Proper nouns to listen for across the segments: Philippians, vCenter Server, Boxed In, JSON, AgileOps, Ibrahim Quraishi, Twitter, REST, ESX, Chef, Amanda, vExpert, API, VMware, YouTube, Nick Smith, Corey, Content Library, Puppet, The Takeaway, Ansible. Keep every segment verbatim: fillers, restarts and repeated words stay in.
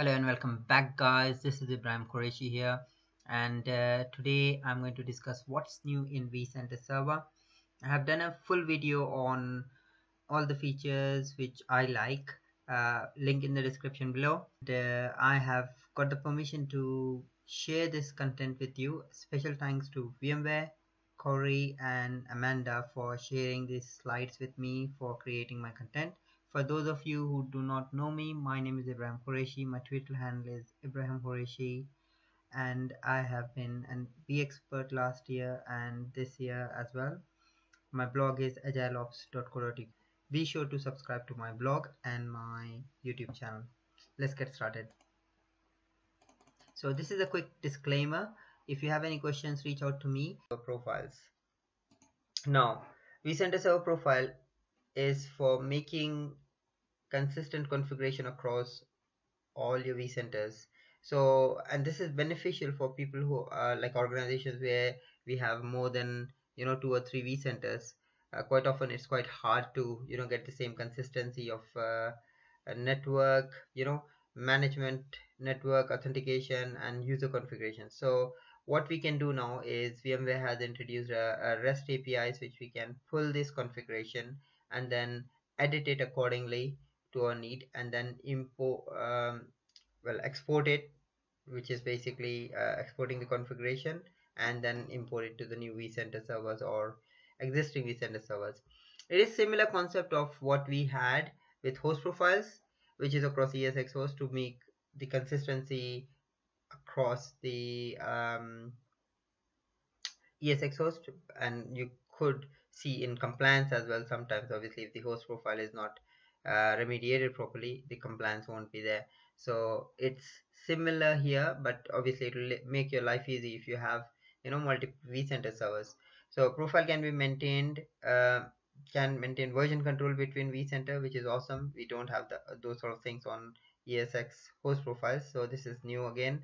Hello and welcome back, guys. This is Ibrahim Quraishi here, and uh, today I'm going to discuss what's new in vCenter Server. I have done a full video on all the features which I like. Uh, link in the description below. And, uh, I have got the permission to share this content with you. Special thanks to VMware, Corey and Amanda for sharing these slides with me, for creating my content. For those of you who do not know me, my name is Ibrahim Quraishi. My Twitter handle is Ibrahim Quraishi, and I have been an vExpert last year and this year as well. My blog is agile ops dot co dot U K. Be sure to subscribe to my blog and my YouTube channel. Let's get started. So this is a quick disclaimer. If you have any questions, reach out to me. Profiles. Now, vCenter Server profile is for making consistent configuration across all your vCenters. So, and this is beneficial for people who are like organizations where we have more than, you know, two or three vCenters. Uh, quite often it's quite hard to, you know, get the same consistency of uh, a network, you know, management, network authentication and user configuration. So what we can do now is VMware has introduced a, a REST A P Is which we can pull this configuration and then edit it accordingly to our need, and then import, um, well, export it, which is basically uh, exporting the configuration and then import it to the new vCenter servers or existing vCenter servers. It is similar concept of what we had with host profiles, which is across E S X hosts, to make the consistency across the um, E S X host. And you could see in compliance as well sometimes, obviously, if the host profile is not uh, remediated properly, the compliance won't be there. So it's similar here, but obviously it will make your life easy if you have, you know, multiple vCenter servers. So profile can be maintained, uh, can maintain version control between vCenter, which is awesome. We don't have the, those sort of things on E S X host profiles, so this is new again.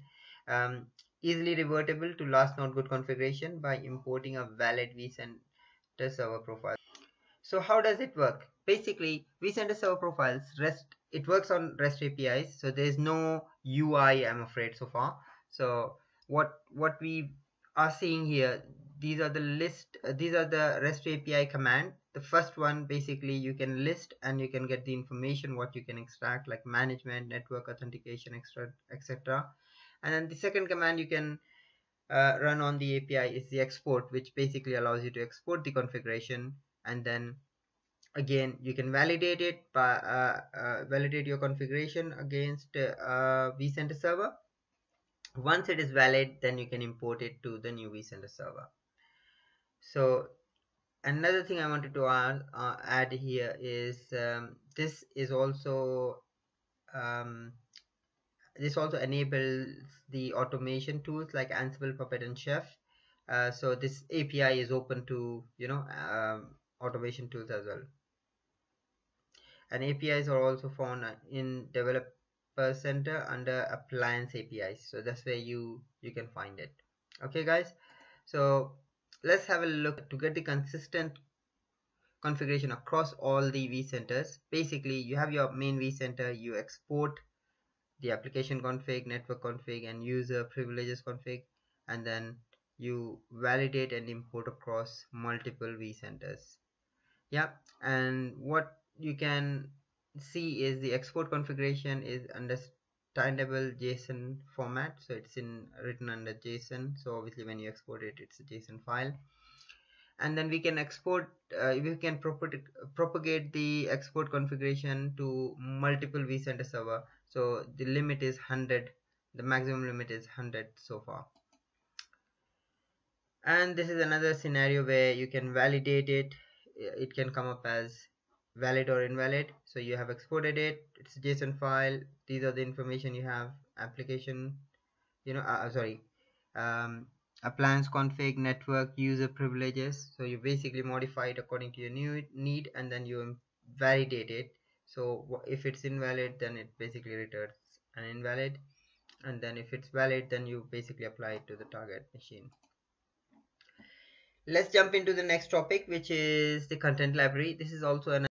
Um, easily revertible to last not good configuration by importing a valid vCenter server profile. So how does it work? Basically, vCenter server profiles, REST, it works on REST A P Is, so there is no U I, I'm afraid, so far. So what what we are seeing here, these are the list, uh, these are the REST A P I command. The first one, basically you can list and you can get the information what you can extract, like management, network authentication, extract, et cetera. And then the second command you can uh, run on the A P I is the export, which basically allows you to export the configuration, and then again you can validate it by uh, uh, validate your configuration against uh, uh, vCenter server. Once it is valid, then you can import it to the new vCenter server. So another thing I wanted to add, uh, add here is um, this is also um, this also enables the automation tools like Ansible, Puppet and Chef. Uh, so this A P I is open to, you know, um, automation tools as well. And A P Is are also found in development Center under appliance A P Is, so that's where you you can find it. Okay guys, so let's have a look to get the consistent configuration across all the vCenters. Basically you have your main vCenter, you export the application config, network config and user privileges config, and then you validate and import across multiple vCenters. Yeah, and what you can see is the export configuration is understandable JSON format, so it's in written under JSON, so obviously when you export it, it's a JSON file. And then we can export, uh, we can propagate the export configuration to multiple vCenter server, so the limit is one hundred, the maximum limit is one hundred so far. And this is another scenario where you can validate it, it can come up as valid or invalid. So you have exported it, it's a JSON file, these are the information you have, application, you know, uh, sorry, um, appliance config, network, user privileges. So you basically modify it according to your new need, and then you validate it. So if it's invalid, then it basically returns an invalid, and then if it's valid, then you basically apply it to the target machine. Let's jump into the next topic, which is the content library. This is also an